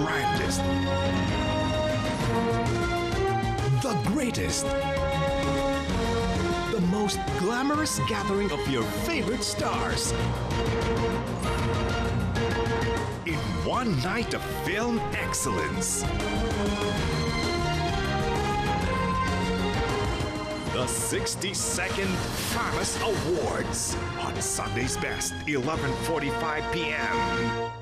grandest, the greatest, the most glamorous gathering of your favorite stars in one night of film excellence. The 62nd Famous Awards on Sunday's Best, 11:45 p.m.